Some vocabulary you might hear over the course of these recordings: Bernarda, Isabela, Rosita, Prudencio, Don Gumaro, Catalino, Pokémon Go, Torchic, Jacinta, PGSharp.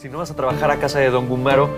Si no vas a trabajar a casa de Don Gumaro,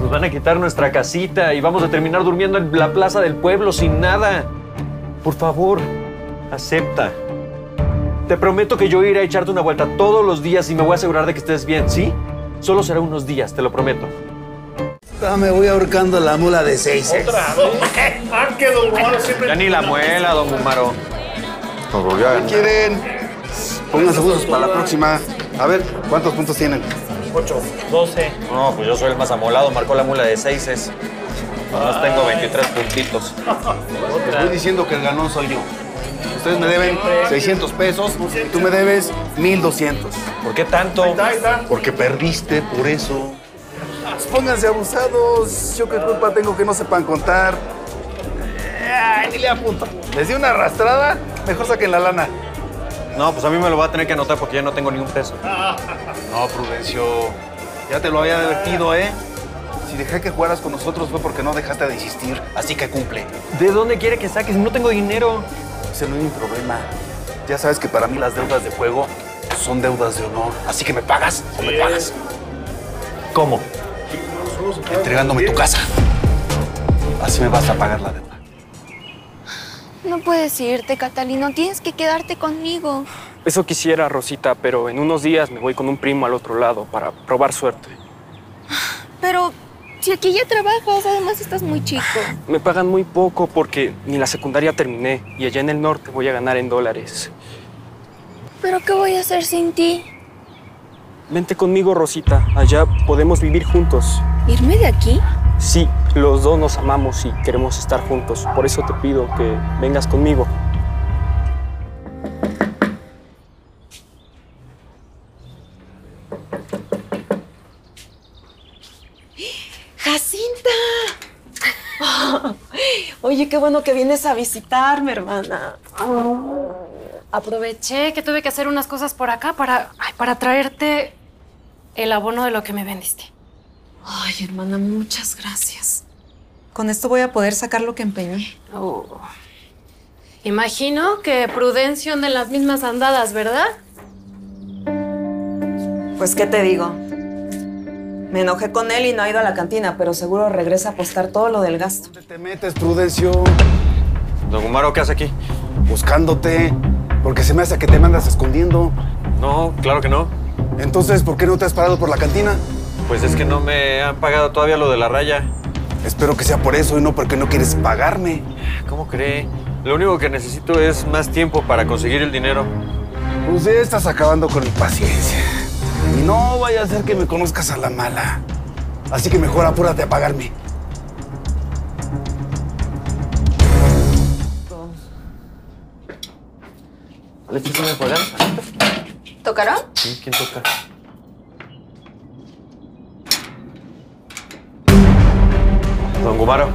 nos van a quitar nuestra casita y vamos a terminar durmiendo en la plaza del pueblo sin nada. Por favor, acepta. Te prometo que yo iré a echarte una vuelta todos los días y me voy a asegurar de que estés bien, ¿sí? Solo será unos días, te lo prometo. Me voy ahorcando la mula de 6. ¿Otra vez? Aunque Don Gumaro siempre... Ya ni la muela, Don Gumaro. ¿Qué quieren? Pónganse buzos para la próxima. A ver, ¿cuántos puntos tienen? 8, 12. No, pues yo soy el más amolado, marcó la mula de 6. Además tengo 23 puntitos. Te estoy diciendo que el ganón soy yo. Ustedes me deben 600 pesos y tú me debes 1,200. ¿Por qué tanto? Porque perdiste, por eso. Pues pónganse abusados. Yo qué culpa tengo que no sepan contar. Ay, ni le apunto. Les di una arrastrada, mejor saquen la lana. No, pues a mí me lo va a tener que anotar porque ya no tengo ni un peso. No, Prudencio, ya te lo había advertido, ¿eh? Si dejé que jugaras con nosotros fue porque no dejaste de insistir, así que cumple. ¿De dónde quiere que saques? No tengo dinero. Ese no es mi problema. Ya sabes que para mí las deudas de juego son deudas de honor. Así que me pagas o me pagas. ¿Cómo? Entregándome tu casa. Así me vas a pagar la deuda. No puedes irte, Catalino. Tienes que quedarte conmigo. Eso quisiera, Rosita, pero en unos días me voy con un primo al otro lado para probar suerte. Pero si aquí ya trabajas, además estás muy chico. Me pagan muy poco porque ni la secundaria terminé y allá en el norte voy a ganar en dólares. ¿Pero qué voy a hacer sin ti? Vente conmigo, Rosita. Allá podemos vivir juntos. ¿Irme de aquí? Sí, los dos nos amamos y queremos estar juntos. Por eso te pido que vengas conmigo. ¡Jacinta! Oh, oye, qué bueno que vienes a visitarme, hermana. Oh. Aproveché que tuve que hacer unas cosas por acá para traerte el abono de lo que me vendiste. Ay, hermana, muchas gracias. Con esto voy a poder sacar lo que empeñé. Oh. Imagino que Prudencio anda en las mismas andadas, ¿verdad? Pues, ¿qué te digo? Me enojé con él y no ha ido a la cantina, pero seguro regresa a apostar todo lo del gasto. ¿Dónde te metes, Prudencio? Don Gumaro, ¿qué hace aquí? Buscándote, porque se me hace que te mandas escondiendo. No, claro que no. Entonces, ¿por qué no te has parado por la cantina? Pues es que no me han pagado todavía lo de la raya. Espero que sea por eso y no porque no quieres pagarme. ¿Cómo cree? Lo único que necesito es más tiempo para conseguir el dinero. Pues ya estás acabando con mi paciencia. Y no vaya a ser que me conozcas a la mala. Así que mejor apúrate a pagarme. ¿Le echas una pagar? ¿Tocará? Sí, ¿quién toca? Don Gumaro.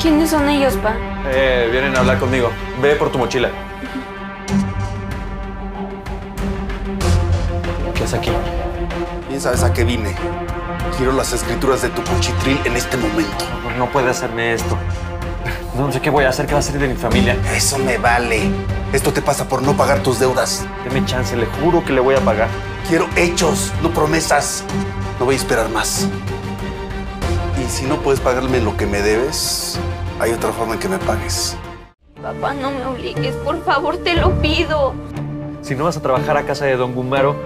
¿Quiénes son ellos, pa? Vienen a hablar conmigo. Ve por tu mochila. ¿Qué haces aquí? Bien sabes a qué vine. Quiero las escrituras de tu cuchitril en este momento. No, no puede hacerme esto. No sé qué voy a hacer, qué va a hacer de mi familia. Eso me vale. Esto te pasa por no pagar tus deudas. Deme chance, le juro que le voy a pagar. Quiero hechos, no promesas. No voy a esperar más. Si no puedes pagarme lo que me debes, hay otra forma en que me pagues. Papá, no me obligues, por favor, te lo pido. Si no vas a trabajar a casa de Don Gumaro,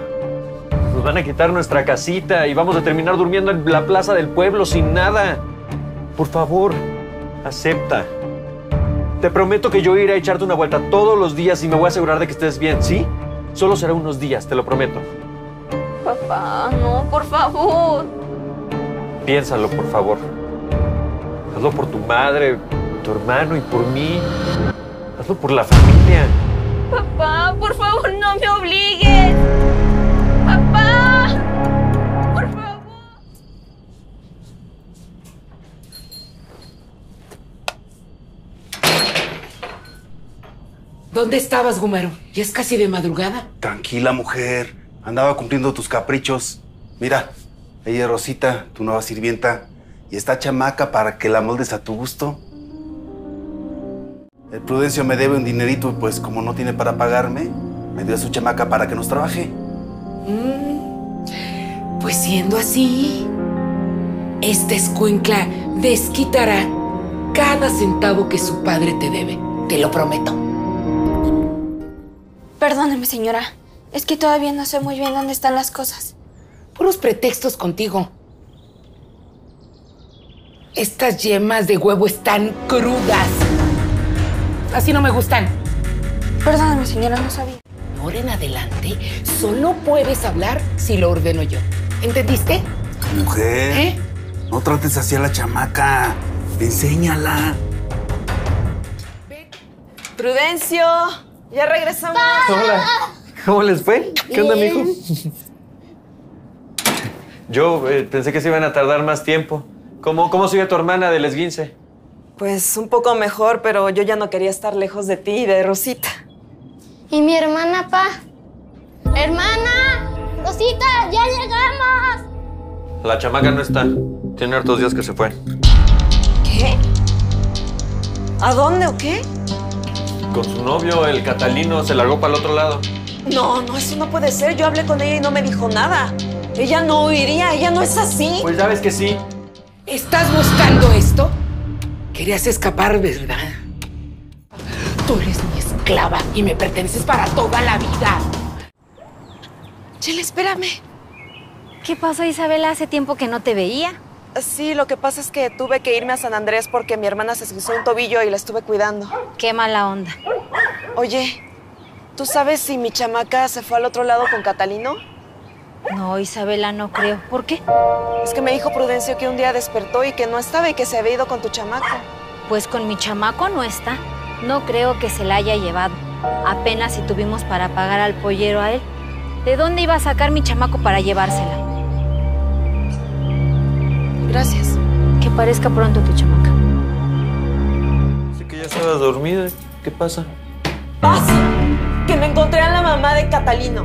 nos van a quitar nuestra casita y vamos a terminar durmiendo en la plaza del pueblo sin nada. Por favor, acepta. Te prometo que yo iré a echarte una vuelta todos los días y me voy a asegurar de que estés bien, ¿sí? Solo será unos días, te lo prometo. Papá, no, por favor. Piénsalo, por favor. Hazlo por tu madre, tu hermano y por mí. Hazlo por la familia. Papá, por favor, no me obligues. Papá, por favor. ¿Dónde estabas, Gumaro? Ya es casi de madrugada. Tranquila, mujer. Andaba cumpliendo tus caprichos. Mira. Ella es Rosita, tu nueva sirvienta, y está chamaca para que la moldes a tu gusto. El Prudencio me debe un dinerito, pues como no tiene para pagarme, me dio a su chamaca para que nos trabaje. Pues siendo así, esta escuincla desquitará cada centavo que su padre te debe. Te lo prometo. Perdóneme, señora. Es que todavía no sé muy bien dónde están las cosas. Puros pretextos contigo. Estas yemas de huevo están crudas. Así no me gustan. Perdóname, señora, no sabía. Ahora en adelante, solo puedes hablar si lo ordeno yo. ¿Entendiste? Mujer, no trates así a la chamaca. Enséñala. Prudencio, ya regresamos. Hola. ¿Cómo les fue? ¿Qué onda, mijo? Yo pensé que se iban a tardar más tiempo. ¿Cómo sigue tu hermana del esguince? Pues un poco mejor, pero yo ya no quería estar lejos de ti y de Rosita. ¿Y mi hermana, pa? ¡Hermana! ¡Rosita, ya llegamos! La chamaca no está. Tiene hartos días que se fue. ¿Qué? ¿A dónde o qué? Con su novio, el Catalino, se largó para el otro lado. No, eso no puede ser. Yo hablé con ella y no me dijo nada. Ella no huiría, ella no es así. Pues sabes que sí. ¿Estás buscando esto? Querías escapar, ¿verdad? Tú eres mi esclava y me perteneces para toda la vida. Chela, espérame. ¿Qué pasó, Isabela? Hace tiempo que no te veía. Sí, lo que pasa es que tuve que irme a San Andrés porque mi hermana se esguinzó un tobillo y la estuve cuidando. Qué mala onda. Oye, ¿tú sabes si mi chamaca se fue al otro lado con Catalino? No, Isabela, no creo. ¿Por qué? Es que me dijo Prudencio que un día despertó y que no estaba y que se había ido con tu chamaco. Pues con mi chamaco no está. No creo que se la haya llevado. Apenas si tuvimos para pagar al pollero a él. ¿De dónde iba a sacar mi chamaco para llevársela? Gracias. Que parezca pronto tu chamaca. Sé que ya estaba dormida. ¿Qué pasa? ¡Pasa! Que me encontré a la mamá de Catalino,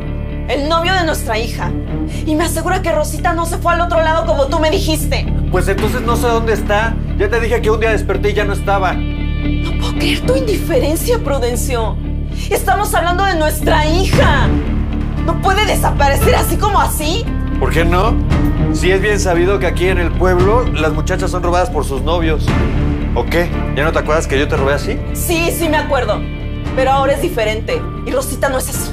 el novio de nuestra hija. Y me asegura que Rosita no se fue al otro lado como tú me dijiste. Pues entonces no sé dónde está. Ya te dije que un día desperté y ya no estaba. No puedo creer tu indiferencia, Prudencio. Estamos hablando de nuestra hija. ¿No puede desaparecer así como así? ¿Por qué no? Sí es bien sabido que aquí en el pueblo las muchachas son robadas por sus novios. ¿O qué? ¿Ya no te acuerdas que yo te robé así? Sí, me acuerdo. Pero ahora es diferente. Y Rosita no es así.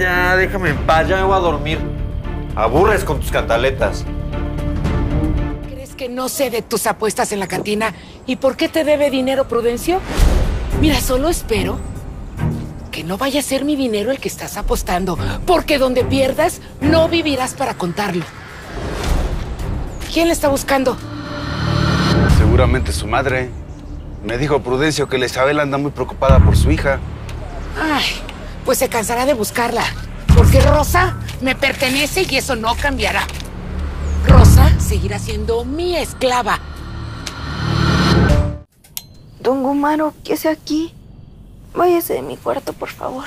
Ya, déjame en paz, ya me voy a dormir. Aburres con tus cantaletas. ¿Crees que no sé de tus apuestas en la cantina? ¿Y por qué te debe dinero, Prudencio? Mira, solo espero que no vaya a ser mi dinero el que estás apostando, porque donde pierdas, no vivirás para contarlo. ¿Quién le está buscando? Seguramente su madre. Me dijo Prudencio que la Isabela anda muy preocupada por su hija. Ay, pues se cansará de buscarla, porque Rosa me pertenece y eso no cambiará. Rosa seguirá siendo mi esclava. Don Gumaro, ¿qué hace aquí? Váyase de mi cuarto, por favor.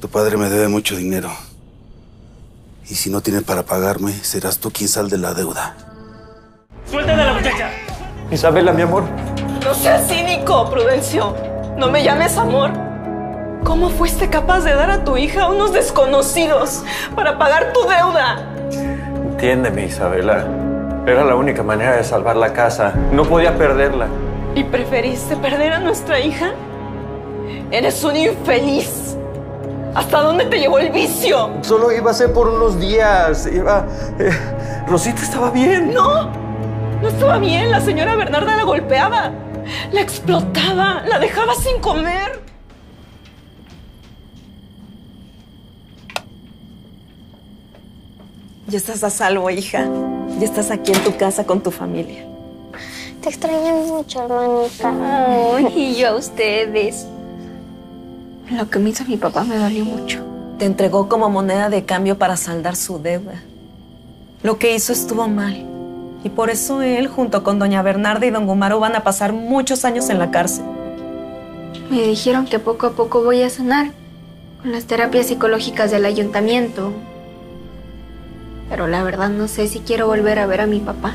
Tu padre me debe mucho dinero. Y si no tiene para pagarme, serás tú quien salde la deuda. ¡Suéltate a la muchacha! Isabela, mi amor. No seas cínico, Prudencio. No me llames amor. ¿Cómo fuiste capaz de dar a tu hija a unos desconocidos para pagar tu deuda? Entiéndeme, Isabela. Era la única manera de salvar la casa. No podía perderla. ¿Y preferiste perder a nuestra hija? Eres un infeliz. ¿Hasta dónde te llevó el vicio? Solo iba a ser por unos días. Rosita estaba bien. No estaba bien. La señora Bernarda la golpeaba. La explotaba, la dejaba sin comer. Ya estás a salvo, hija. Ya estás aquí en tu casa con tu familia. Te extrañé mucho, hermanita. Ay, y yo a ustedes. Lo que me hizo mi papá me dolió mucho. Te entregó como moneda de cambio para saldar su deuda. Lo que hizo estuvo mal. Y por eso él, junto con doña Bernarda y don Gumaro, van a pasar muchos años en la cárcel. Me dijeron que poco a poco voy a sanar con las terapias psicológicas del ayuntamiento. Pero la verdad no sé si quiero volver a ver a mi papá.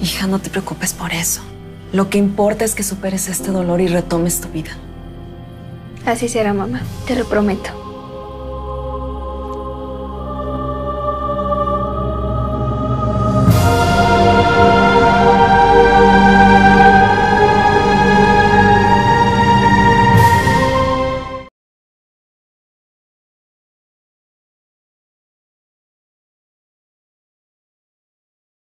Hija, no te preocupes por eso. Lo que importa es que superes este dolor y retomes tu vida. Así será, mamá. Te lo prometo.